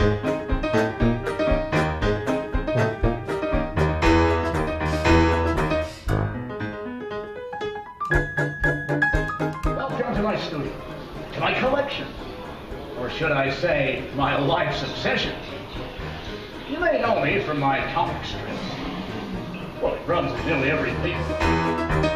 Welcome to my studio, to my collection, or should I say, my life's obsession. You may know me from my comic strip. Well, it runs in nearly every theater.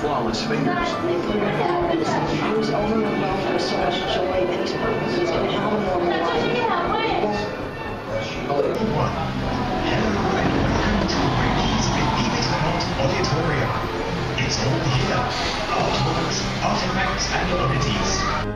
Flawless fingers. He was overwhelmed with so much joy and confidence in how normal life was. Auditorium. It's all here. All tours, artifacts, and oddities.